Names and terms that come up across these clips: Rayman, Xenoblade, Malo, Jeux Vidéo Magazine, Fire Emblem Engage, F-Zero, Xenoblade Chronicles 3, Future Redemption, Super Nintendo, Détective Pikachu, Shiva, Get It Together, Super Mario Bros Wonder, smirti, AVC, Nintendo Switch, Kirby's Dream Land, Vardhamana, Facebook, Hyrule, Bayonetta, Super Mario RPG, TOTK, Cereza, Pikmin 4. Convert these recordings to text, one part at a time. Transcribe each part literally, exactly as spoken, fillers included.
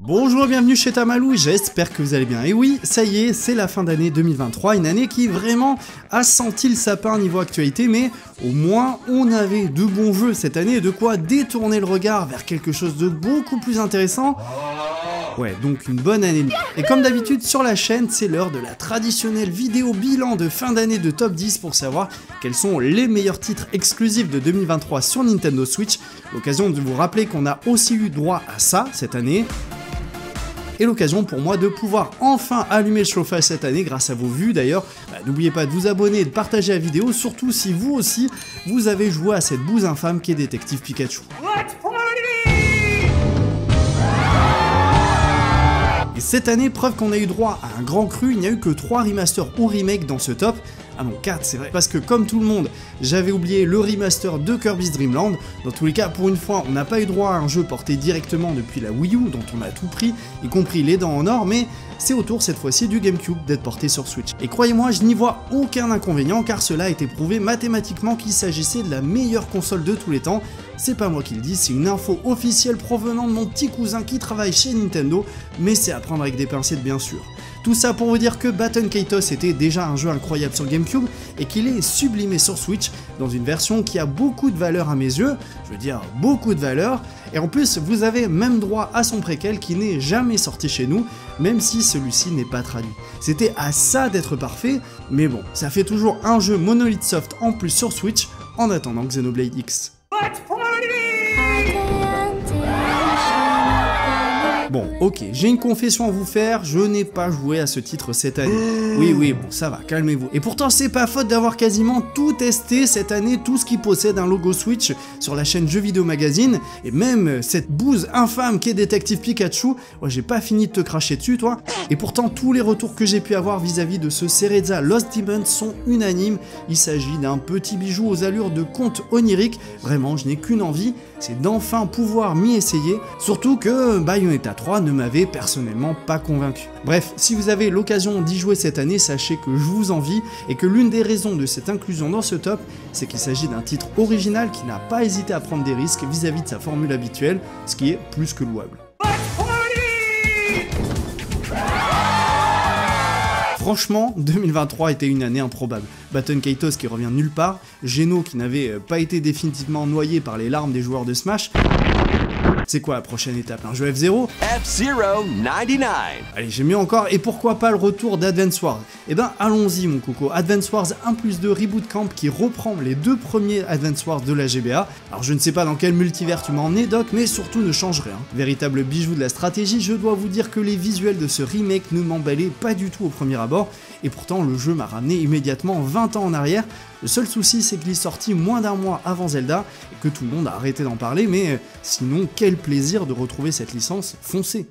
Bonjour et bienvenue chez Tamalou, j'espère que vous allez bien. Et oui, ça y est, c'est la fin d'année deux mille vingt-trois, une année qui vraiment a senti le sapin niveau actualité, mais au moins on avait de bons jeux cette année et de quoi détourner le regard vers quelque chose de beaucoup plus intéressant. Ouais, donc une bonne année. Et comme d'habitude sur la chaîne, c'est l'heure de la traditionnelle vidéo bilan de fin d'année de top dix pour savoir quels sont les meilleurs titres exclusifs de deux mille vingt-trois sur Nintendo Switch. L'occasion de vous rappeler qu'on a aussi eu droit à ça cette année. Et l'occasion pour moi de pouvoir enfin allumer le chauffage cette année grâce à vos vues d'ailleurs. Bah, n'oubliez pas de vous abonner et de partager la vidéo, surtout si vous aussi, vous avez joué à cette bouse infâme qu'est Détective Pikachu. Et cette année, preuve qu'on a eu droit à un grand cru, il n'y a eu que trois remasters ou remakes dans ce top. Ah non, quatre, c'est vrai, parce que comme tout le monde, j'avais oublié le remaster de Kirby's Dream Land. Dans tous les cas, pour une fois, on n'a pas eu droit à un jeu porté directement depuis la Wii U, dont on a tout pris, y compris les dents en or, mais c'est au tour cette fois-ci du GameCube d'être porté sur Switch. Et croyez-moi, je n'y vois aucun inconvénient, car cela a été prouvé mathématiquement qu'il s'agissait de la meilleure console de tous les temps. C'est pas moi qui le dis, c'est une info officielle provenant de mon petit cousin qui travaille chez Nintendo, mais c'est à prendre avec des pincettes bien sûr. Tout ça pour vous dire que Baten Kaitos était déjà un jeu incroyable sur GameCube et qu'il est sublimé sur Switch dans une version qui a beaucoup de valeur à mes yeux, je veux dire beaucoup de valeur, et en plus vous avez même droit à son préquel qui n'est jamais sorti chez nous, même si celui-ci n'est pas traduit. C'était à ça d'être parfait, mais bon, ça fait toujours un jeu Monolith Soft en plus sur Switch en attendant Xenoblade X. Bon, ok, j'ai une confession à vous faire, je n'ai pas joué à ce titre cette année. Oui, oui, bon, ça va, calmez-vous. Et pourtant, c'est pas faute d'avoir quasiment tout testé cette année, tout ce qui possède un logo Switch sur la chaîne Jeux Vidéo Magazine, et même cette bouse infâme qu'est Détective Pikachu, ouais, j'ai pas fini de te cracher dessus, toi. Et pourtant, tous les retours que j'ai pu avoir vis-à-vis de ce Cereza Lost Demon sont unanimes. Il s'agit d'un petit bijou aux allures de conte onirique. Vraiment, je n'ai qu'une envie, c'est d'enfin pouvoir m'y essayer, surtout que Bayonetta trois ne m'avait personnellement pas convaincu. Bref, si vous avez l'occasion d'y jouer cette année, sachez que je vous envie et que l'une des raisons de cette inclusion dans ce top, c'est qu'il s'agit d'un titre original qui n'a pas hésité à prendre des risques vis-à-vis de sa formule habituelle, ce qui est plus que louable. Franchement, deux mille vingt-trois était une année improbable. Baten Kaitos qui revient nulle part, Geno qui n'avait pas été définitivement noyé par les larmes des joueurs de Smash. C'est quoi la prochaine étape? Un jeu F zéro? F zéro quatre-vingt-dix-neuf. Allez, j'ai mieux encore, et pourquoi pas le retour d'Advance Wars? Eh ben, allons-y mon coco, Advance Wars un plus deux Reboot Camp qui reprend les deux premiers Advance Wars de la G B A. Alors je ne sais pas dans quel multivers tu m'as emmené Doc, mais surtout ne change rien. Véritable bijou de la stratégie, je dois vous dire que les visuels de ce remake ne m'emballaient pas du tout au premier abord, et pourtant le jeu m'a ramené immédiatement vingt ans en arrière. Le seul souci, c'est qu'il est sorti moins d'un mois avant Zelda et que tout le monde a arrêté d'en parler, mais sinon, quel plaisir de retrouver cette licence foncée.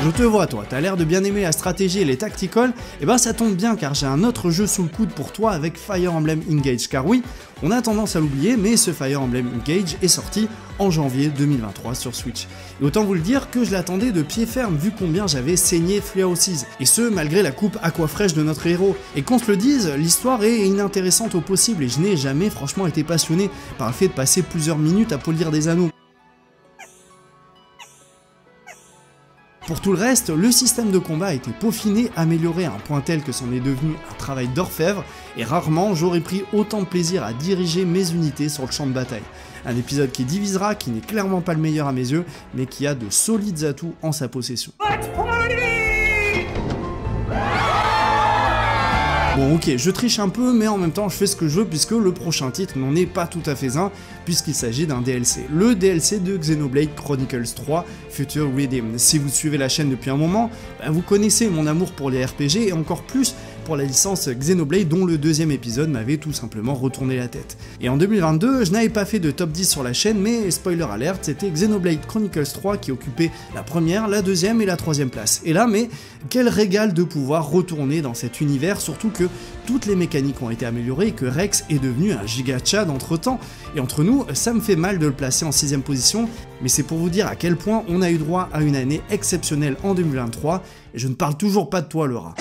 Je te vois toi, t'as l'air de bien aimer la stratégie et les tacticals, et ben ça tombe bien car j'ai un autre jeu sous le coude pour toi avec Fire Emblem Engage, car oui, on a tendance à l'oublier, mais ce Fire Emblem Engage est sorti en janvier deux mille vingt-trois sur Switch. Et autant vous le dire que je l'attendais de pied ferme vu combien j'avais saigné Three Houses, et ce malgré la coupe aqua fraîche de notre héros. Et qu'on se le dise, l'histoire est inintéressante au possible et je n'ai jamais franchement été passionné par le fait de passer plusieurs minutes à polir des anneaux. Pour tout le reste, le système de combat a été peaufiné, amélioré à un point tel que c'en est devenu un travail d'orfèvre, et rarement j'aurais pris autant de plaisir à diriger mes unités sur le champ de bataille. Un épisode qui divisera, qui n'est clairement pas le meilleur à mes yeux, mais qui a de solides atouts en sa possession. Bon ok, je triche un peu, mais en même temps je fais ce que je veux puisque le prochain titre n'en est pas tout à fait un, puisqu'il s'agit d'un D L C. Le D L C de Xenoblade Chronicles trois Future Redemption. Si vous suivez la chaîne depuis un moment, bah vous connaissez mon amour pour les R P G et encore plus pour la licence Xenoblade dont le deuxième épisode m'avait tout simplement retourné la tête. Et en deux mille vingt-deux, je n'avais pas fait de top dix sur la chaîne, mais spoiler alerte, c'était Xenoblade Chronicles trois qui occupait la première, la deuxième et la troisième place. Et là, mais quel régal de pouvoir retourner dans cet univers, surtout que toutes les mécaniques ont été améliorées et que Rex est devenu un giga chad entre temps. Et entre nous, ça me fait mal de le placer en sixième position, mais c'est pour vous dire à quel point on a eu droit à une année exceptionnelle en deux mille vingt-trois, et je ne parle toujours pas de toi Laura.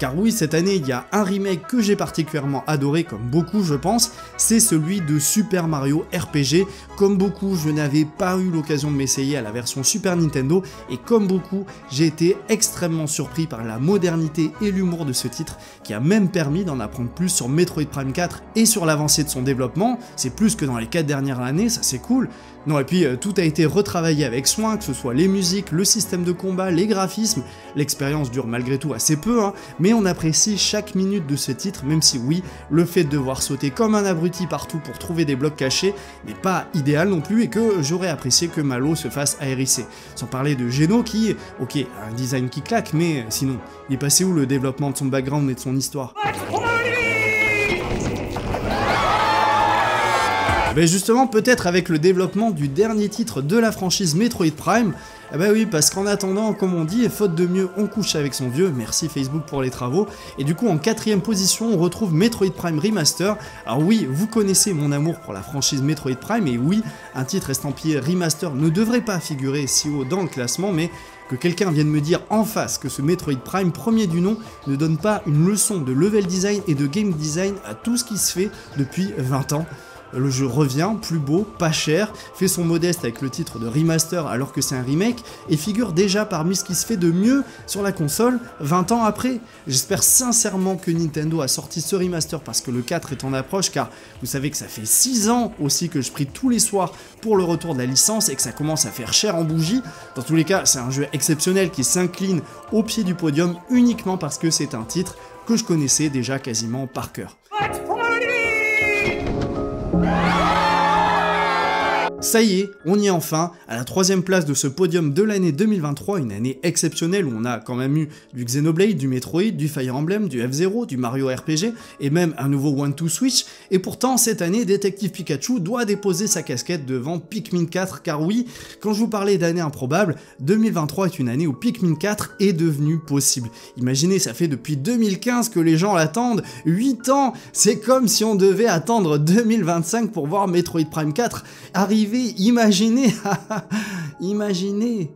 Car oui, cette année, il y a un remake que j'ai particulièrement adoré, comme beaucoup je pense, c'est celui de Super Mario R P G. Comme beaucoup, je n'avais pas eu l'occasion de m'essayer à la version Super Nintendo, et comme beaucoup, j'ai été extrêmement surpris par la modernité et l'humour de ce titre, qui a même permis d'en apprendre plus sur Metroid Prime quatre et sur l'avancée de son développement. C'est plus que dans les quatre dernières années, ça c'est cool. Non, et puis euh, tout a été retravaillé avec soin, que ce soit les musiques, le système de combat, les graphismes. L'expérience dure malgré tout assez peu, hein, mais on apprécie chaque minute de ce titre, même si oui, le fait de devoir sauter comme un abruti partout pour trouver des blocs cachés n'est pas idéal non plus, et que j'aurais apprécié que Malo se fasse aérisser. Sans parler de Geno qui, ok, a un design qui claque, mais sinon, il est passé où le développement de son background et de son histoire ? Mais justement, peut-être avec le développement du dernier titre de la franchise Metroid Prime. Eh bah oui, parce qu'en attendant, comme on dit, et faute de mieux, on couche avec son vieux, merci Facebook pour les travaux. Et du coup, en quatrième position, on retrouve Metroid Prime Remaster. Alors oui, vous connaissez mon amour pour la franchise Metroid Prime, et oui, un titre estampillé Remaster ne devrait pas figurer si haut dans le classement, mais que quelqu'un vienne me dire en face que ce Metroid Prime, premier du nom, ne donne pas une leçon de level design et de game design à tout ce qui se fait depuis vingt ans. Le jeu revient, plus beau, pas cher, fait son modeste avec le titre de remaster alors que c'est un remake, et figure déjà parmi ce qui se fait de mieux sur la console vingt ans après. J'espère sincèrement que Nintendo a sorti ce remaster parce que le quatre est en approche, car vous savez que ça fait six ans aussi que je prie tous les soirs pour le retour de la licence et que ça commence à faire cher en bougie. Dans tous les cas, c'est un jeu exceptionnel qui s'incline au pied du podium uniquement parce que c'est un titre que je connaissais déjà quasiment par cœur. Ça y est, on y est enfin, à la troisième place de ce podium de l'année deux mille vingt-trois, une année exceptionnelle où on a quand même eu du Xenoblade, du Metroid, du Fire Emblem, du F-Zero, du Mario R P G et même un nouveau one two Switch, et pourtant cette année Détective Pikachu doit déposer sa casquette devant Pikmin quatre, car oui, quand je vous parlais d'année improbable, deux mille vingt-trois est une année où Pikmin quatre est devenu possible. Imaginez, ça fait depuis deux mille quinze que les gens l'attendent, huit ans, c'est comme si on devait attendre deux mille vingt-cinq pour voir Metroid Prime quatre arriver. Imaginez, imaginez.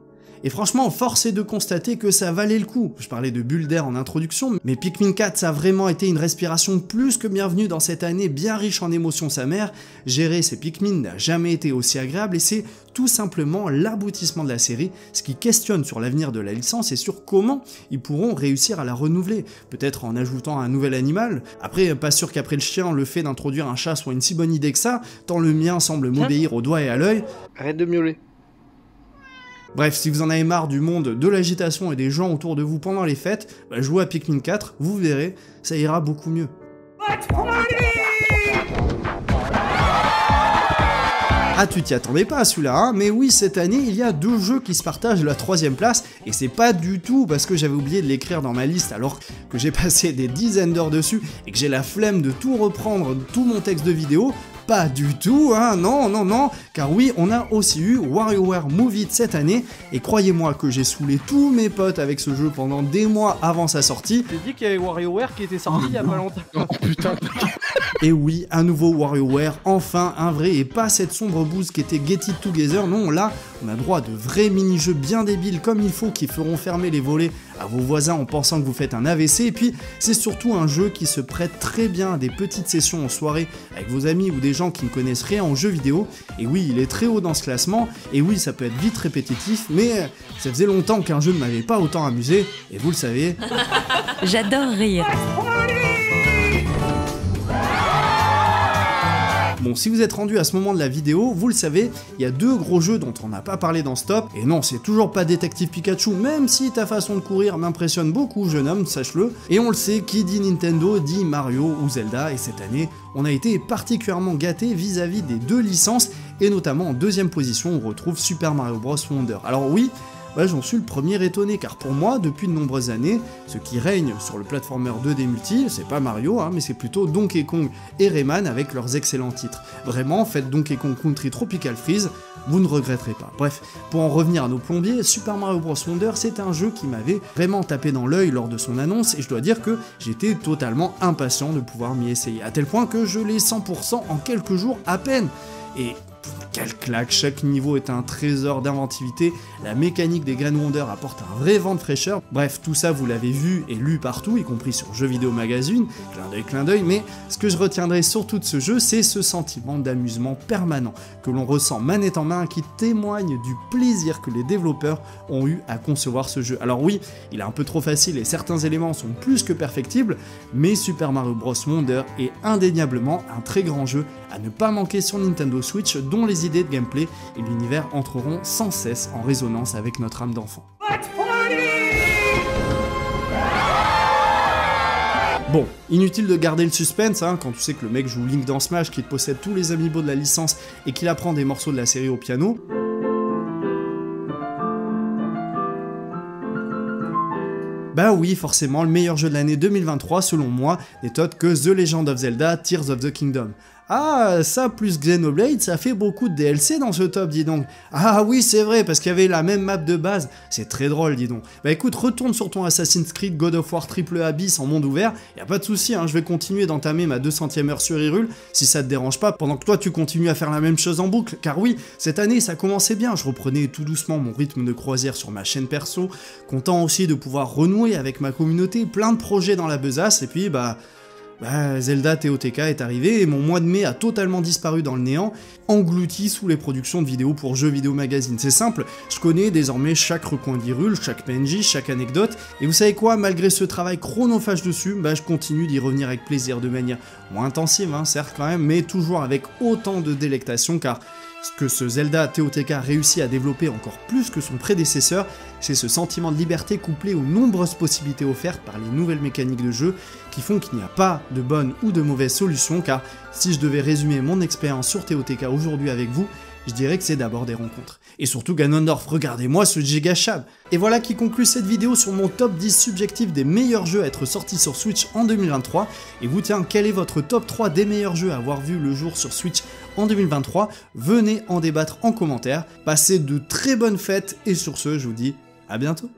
Et franchement, force est de constater que ça valait le coup. Je parlais de bulle d'air en introduction, mais Pikmin quatre, ça a vraiment été une respiration plus que bienvenue dans cette année bien riche en émotions sa mère. Gérer ces Pikmin n'a jamais été aussi agréable et c'est tout simplement l'aboutissement de la série, ce qui questionne sur l'avenir de la licence et sur comment ils pourront réussir à la renouveler, peut-être en ajoutant un nouvel animal. Après, pas sûr qu'après le chien, le fait d'introduire un chat soit une si bonne idée que ça, tant le mien semble m'obéir au doigt et à l'œil. Arrête de miauler. Bref, si vous en avez marre du monde, de l'agitation et des gens autour de vous pendant les fêtes, bah jouez à Pikmin quatre, vous verrez, ça ira beaucoup mieux. Ah, tu t'y attendais pas à celui-là, hein, mais oui, cette année, il y a deux jeux qui se partagent la troisième place, et c'est pas du tout parce que j'avais oublié de l'écrire dans ma liste alors que j'ai passé des dizaines d'heures dessus et que j'ai la flemme de tout reprendre, tout mon texte de vidéo. Pas du tout, hein, non, non, non, car oui, on a aussi eu WarioWare Movie de cette année, et croyez-moi que j'ai saoulé tous mes potes avec ce jeu pendant des mois avant sa sortie. J'ai dit qu'il y avait WarioWare qui était sorti il y a pas longtemps. Oh putain. Et oui, un nouveau WarioWare, enfin un vrai, et pas cette sombre bouse qui était Get It Together, non, là, on a droit à de vrais mini-jeux bien débiles comme il faut qui feront fermer les volets à vos voisins en pensant que vous faites un A V C, et puis c'est surtout un jeu qui se prête très bien à des petites sessions en soirée avec vos amis ou des gens qui ne connaissent rien en jeux vidéo. Et oui, il est très haut dans ce classement, et oui, ça peut être vite répétitif, mais ça faisait longtemps qu'un jeu ne m'avait pas autant amusé, et vous le savez. J'adore rire. Bon, si vous êtes rendu à ce moment de la vidéo, vous le savez, il y a deux gros jeux dont on n'a pas parlé dans ce top, et non, c'est toujours pas Détective Pikachu, même si ta façon de courir m'impressionne beaucoup, jeune homme, sache-le, et on le sait, qui dit Nintendo dit Mario ou Zelda, et cette année, on a été particulièrement gâtés vis-à-vis des deux licences, et notamment en deuxième position, on retrouve Super Mario Bros Wonder. Alors oui, bah, j'en suis le premier étonné, car pour moi, depuis de nombreuses années, ce qui règne sur le platformer deux D multi, c'est pas Mario, hein, mais c'est plutôt Donkey Kong et Rayman avec leurs excellents titres. Vraiment, faites Donkey Kong Country Tropical Freeze, vous ne regretterez pas. Bref, pour en revenir à nos plombiers, Super Mario Bros Wonder, c'est un jeu qui m'avait vraiment tapé dans l'œil lors de son annonce, et je dois dire que j'étais totalement impatient de pouvoir m'y essayer, à tel point que je l'ai cent pour cent en quelques jours à peine. Et quelle claque, chaque niveau est un trésor d'inventivité, la mécanique des Grand Wonder apporte un vrai vent de fraîcheur, bref, tout ça vous l'avez vu et lu partout, y compris sur Jeux Vidéo Magazine, clin d'œil, clin d'œil, mais ce que je retiendrai surtout de ce jeu, c'est ce sentiment d'amusement permanent que l'on ressent manette en main, qui témoigne du plaisir que les développeurs ont eu à concevoir ce jeu. Alors oui, il est un peu trop facile et certains éléments sont plus que perfectibles, mais Super Mario Bros Wonder est indéniablement un très grand jeu à ne pas manquer sur Nintendo Switch, dont les idées de gameplay et l'univers entreront sans cesse en résonance avec notre âme d'enfant. Bon, inutile de garder le suspense, hein, quand tu sais que le mec joue Link dans Smash, qu'il possède tous les amiibo de la licence et qu'il apprend des morceaux de la série au piano. Bah oui, forcément, le meilleur jeu de l'année deux mille vingt-trois, selon moi, n'est autre que The Legend of Zelda Tears of the Kingdom. Ah, ça plus Xenoblade, ça fait beaucoup de D L C dans ce top, dis donc. Ah oui, c'est vrai, parce qu'il y avait la même map de base. C'est très drôle, dis donc. Bah écoute, retourne sur ton Assassin's Creed God of War Triple Abyss en monde ouvert. Y a pas de souci, hein, je vais continuer d'entamer ma deux centième heure sur Hyrule, si ça te dérange pas, pendant que toi tu continues à faire la même chose en boucle. Car oui, cette année ça commençait bien, je reprenais tout doucement mon rythme de croisière sur ma chaîne perso, content aussi de pouvoir renouer avec ma communauté, plein de projets dans la besace, et puis bah... Bah, Zelda T O T K est arrivé et mon mois de mai a totalement disparu dans le néant, englouti sous les productions de vidéos pour Jeux Vidéo Magazine. C'est simple, je connais désormais chaque recoin d'Hyrule, chaque P N J, chaque anecdote, et vous savez quoi, malgré ce travail chronophage dessus, bah je continue d'y revenir avec plaisir, de manière moins intensive, hein, certes quand même, mais toujours avec autant de délectation, car ce que ce Zelda T O T K réussit à développer encore plus que son prédécesseur, c'est ce sentiment de liberté couplé aux nombreuses possibilités offertes par les nouvelles mécaniques de jeu qui font qu'il n'y a pas de bonne ou de mauvaise solution, car si je devais résumer mon expérience sur T O T K aujourd'hui avec vous, je dirais que c'est d'abord des rencontres. Et surtout Ganondorf, regardez-moi ce giga chab. Et voilà qui conclut cette vidéo sur mon top dix subjectif des meilleurs jeux à être sortis sur Switch en deux mille vingt-trois. Et vous, tiens, quel est votre top trois des meilleurs jeux à avoir vu le jour sur Switch en deux mille vingt-trois? Venez en débattre en commentaire. Passez de très bonnes fêtes et sur ce, je vous dis à bientôt.